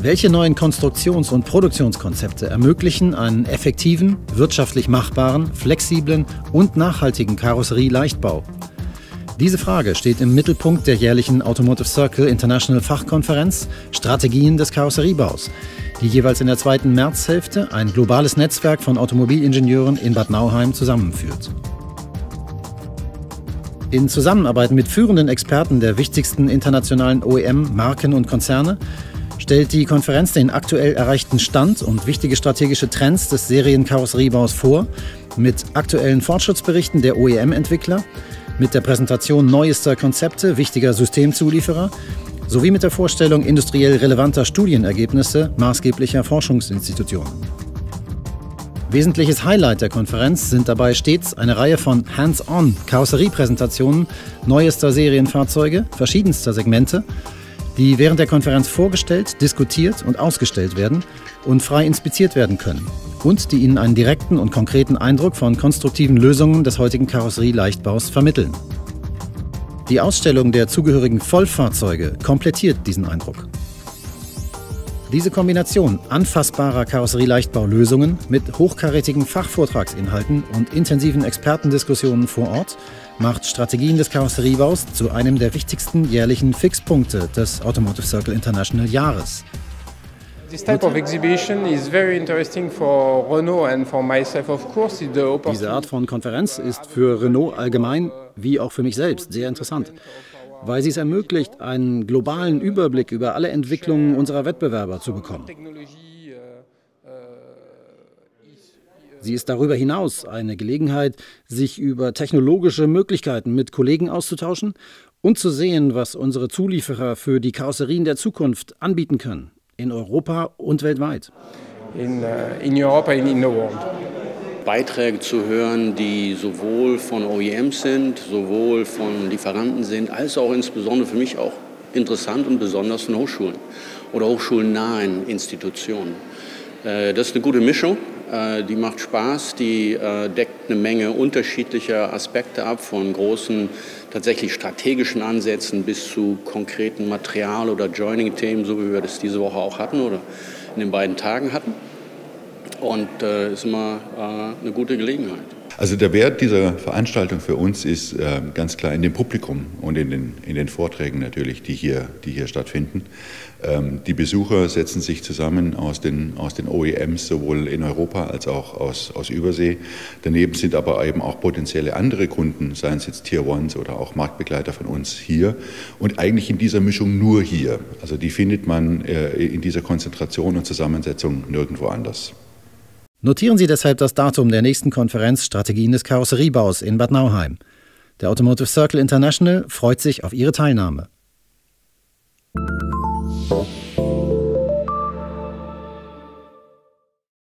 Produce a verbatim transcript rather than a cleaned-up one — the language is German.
Welche neuen Konstruktions- und Produktionskonzepte ermöglichen einen effektiven, wirtschaftlich machbaren, flexiblen und nachhaltigen Karosserieleichtbau? Diese Frage steht im Mittelpunkt der jährlichen Automotive Circle International Fachkonferenz Strategien des Karosseriebaus, die jeweils in der zweiten Märzhälfte ein globales Netzwerk von Automobilingenieuren in Bad Nauheim zusammenführt. In Zusammenarbeit mit führenden Experten der wichtigsten internationalen O E M, Marken und Konzerne stellt die Konferenz den aktuell erreichten Stand und wichtige strategische Trends des Serienkarosseriebaus vor, mit aktuellen Fortschrittsberichten der O E M-Entwickler, mit der Präsentation neuester Konzepte wichtiger Systemzulieferer sowie mit der Vorstellung industriell relevanter Studienergebnisse maßgeblicher Forschungsinstitutionen. Wesentliches Highlight der Konferenz sind dabei stets eine Reihe von Hands-on Karosseriepräsentationen neuester Serienfahrzeuge verschiedenster Segmente, die während der Konferenz vorgestellt, diskutiert und ausgestellt werden und frei inspiziert werden können und die Ihnen einen direkten und konkreten Eindruck von konstruktiven Lösungen des heutigen Karosserieleichtbaus vermitteln. Die Ausstellung der zugehörigen Vollfahrzeuge komplettiert diesen Eindruck. Diese Kombination anfassbarer Karosserieleichtbaulösungen mit hochkarätigen Fachvortragsinhalten und intensiven Expertendiskussionen vor Ort macht Strategien des Karosseriebaus zu einem der wichtigsten jährlichen Fixpunkte des Automotive Circle International Jahres. Diese Art von Konferenz ist für Renault allgemein wie auch für mich selbst sehr interessant, weil sie es ermöglicht, einen globalen Überblick über alle Entwicklungen unserer Wettbewerber zu bekommen. Sie ist darüber hinaus eine Gelegenheit, sich über technologische Möglichkeiten mit Kollegen auszutauschen und zu sehen, was unsere Zulieferer für die Karosserien der Zukunft anbieten können, in Europa und weltweit. In, uh, in Europa and in the world. Beiträge zu hören, die sowohl von O E Ms sind, sowohl von Lieferanten sind, als auch insbesondere für mich auch interessant und besonders von Hochschulen oder hochschulnahen Institutionen. Das ist eine gute Mischung, die macht Spaß, die deckt eine Menge unterschiedlicher Aspekte ab, von großen, tatsächlich strategischen Ansätzen bis zu konkreten Material- oder Joining-Themen, so wie wir das diese Woche auch hatten oder in den beiden Tagen hatten. Und äh, ist immer äh, eine gute Gelegenheit. Also der Wert dieser Veranstaltung für uns ist äh, ganz klar in dem Publikum und in den, in den Vorträgen natürlich, die hier, die hier stattfinden. Ähm, die Besucher setzen sich zusammen aus den, aus den O E Ms, sowohl in Europa als auch aus, aus Übersee. Daneben sind aber eben auch potenzielle andere Kunden, seien es jetzt Tier eins oder auch Marktbegleiter von uns hier. Und eigentlich in dieser Mischung nur hier. Also die findet man äh, in dieser Konzentration und Zusammensetzung nirgendwo anders. Notieren Sie deshalb das Datum der nächsten Konferenz Strategien des Karosseriebaus in Bad Nauheim. Der Automotive Circle International freut sich auf Ihre Teilnahme.